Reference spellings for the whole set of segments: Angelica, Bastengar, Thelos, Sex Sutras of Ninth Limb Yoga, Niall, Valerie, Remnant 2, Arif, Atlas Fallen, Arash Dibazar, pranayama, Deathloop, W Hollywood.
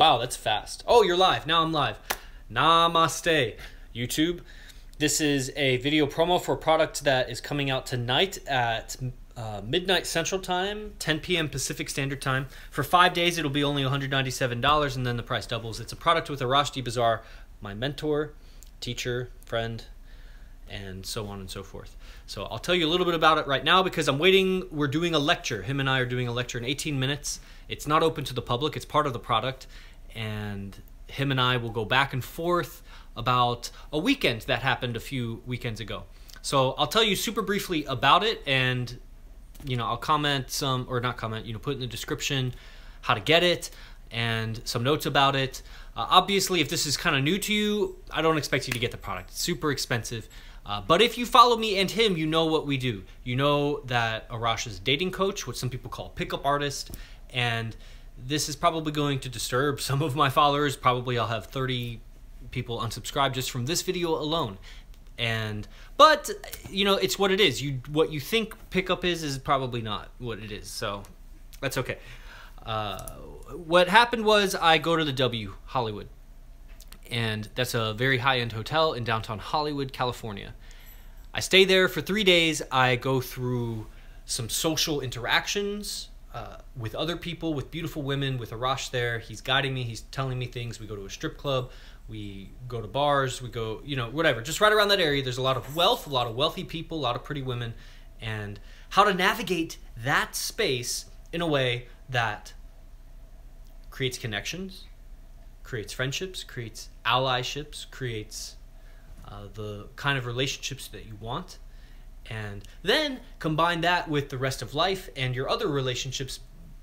Wow, that's fast. Oh, you're live. Now I'm live. Namaste, YouTube. This is a video promo for a product that is coming out tonight at midnight Central Time, 10 p.m. Pacific Standard Time. For 5 days, it'll be only $197, and then the price doubles. It's a product with Arash Dibazar, my mentor, teacher, friend, and so on and so forth. So I'll tell you a little bit about it right now because I'm waiting. We're doing a lecture. Him and I are doing a lecture in 18 minutes. It's not open to the public. It's part of the product. And him and I will go back and forth about a weekend that happened a few weekends ago. So I'll tell you super briefly about it, and you know, I'll comment some, or not comment, you know, put in the description how to get it and some notes about it. Obviously, if this is kind of new to you, I don't expect you to get the product. It's super expensive. But if you follow me and him, you know what we do. You know that Arash is a dating coach, what some people call pickup artist, and this is probably going to disturb some of my followers. Probably I'll have 30 people unsubscribe just from this video alone. But you know, it's what it is. What you think pickup is probably not what it is. So that's okay. What happened was I go to the W Hollywood, and that's a very high-end hotel in downtown Hollywood, California. I stay there for 3 days. I go through some social interactions with other people, with beautiful women, with Arash there. He's guiding me. He's telling me things. We go to a strip club. We go to bars. We go, you know, whatever. Just right around that area, there's a lot of wealth, a lot of wealthy people, a lot of pretty women, and how to navigate that space in a way that creates connections, creates friendships, creates allyships, creates the kind of relationships that you want, and then combine that with the rest of life and your other relationships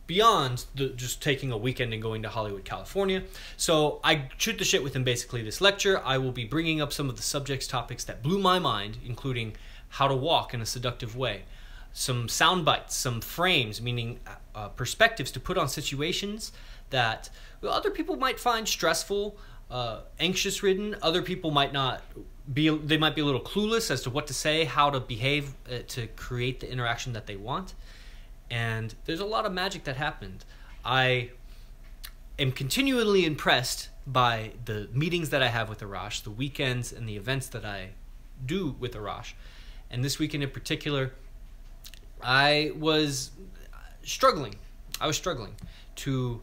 beyond just taking a weekend and going to Hollywood, California. So I shoot the shit with him basically this lecture. I will be bringing up some of the topics that blew my mind, including how to walk in a seductive way, some sound bites, some frames, meaning perspectives to put on situations that other people might find stressful, anxious ridden. Other people might not be, they might be a little clueless as to what to say, how to behave to create the interaction that they want. And there's a lot of magic that happened. I am continually impressed by the meetings that I have with Arash, the weekends and the events that I do with Arash. And this weekend in particular, I was struggling. I was struggling to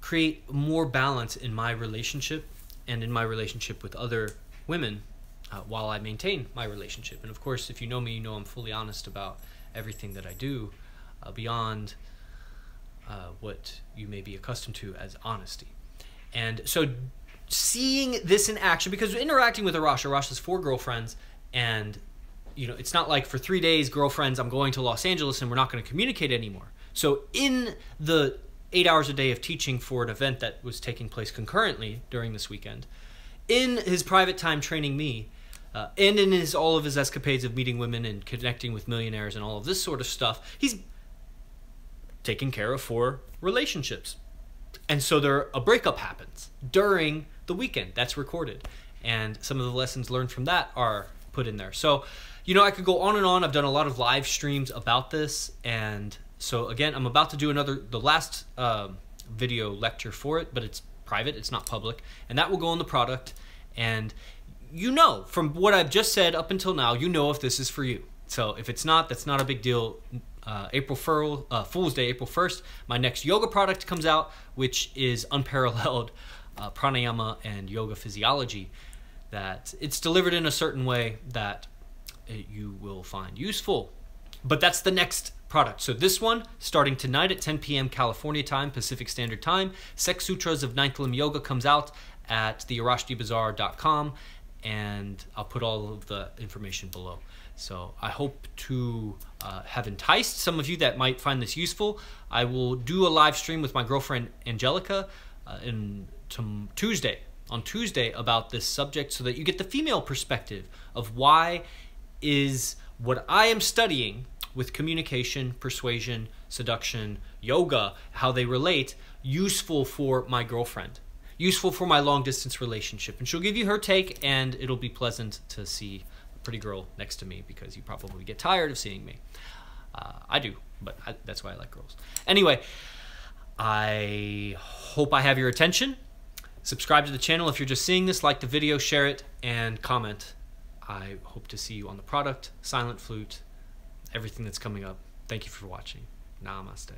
create more balance in my relationship and in my relationship with other women while I maintain my relationship. And of course, if you know me, you know I'm fully honest about everything that I do beyond what you may be accustomed to as honesty. And so seeing this in action, because interacting with Arash has 4 girlfriends, and you know, it's not like for 3 days, girlfriends, I'm going to Los Angeles and we're not going to communicate anymore. So in the 8 hours a day of teaching for an event that was taking place concurrently during this weekend, in his private time training me, and in all of his escapades of meeting women and connecting with millionaires and all of this sort of stuff, he's taking care of 4 relationships. And so a breakup happens during the weekend. That's recorded. And some of the lessons learned from that are put in there. So, you know, I could go on and on. I've done a lot of live streams about this. And so again, I'm about to do the last video lecture for it, but it's private, it's not public. And that will go on the product. And you know, from what I've just said up until now, you know if this is for you. So if it's not, that's not a big deal. Fool's Day, April 1st, my next yoga product comes out, which is unparalleled pranayama and yoga physiology. That it's delivered in a certain way that you will find useful. But that's the next product. So this one, starting tonight at 10 p.m. California time, Pacific Standard Time, Sex Sutras of Ninth Limb Yoga comes out at thearashdibazar.com, and I'll put all of the information below. So I hope to have enticed some of you that might find this useful. I will do a live stream with my girlfriend Angelica on Tuesday about this subject so that you get the female perspective of why is what I am studying with communication, persuasion, seduction, yoga, how they relate, useful for my girlfriend, useful for my long distance relationship. And she'll give you her take, and it'll be pleasant to see a pretty girl next to me because you probably get tired of seeing me. I do, but that's why I like girls. Anyway, I hope I have your attention. Subscribe to the channel if you're just seeing this, like the video, share it, and comment. I hope to see you on the product, Silent Flute, everything that's coming up. Thank you for watching. Namaste.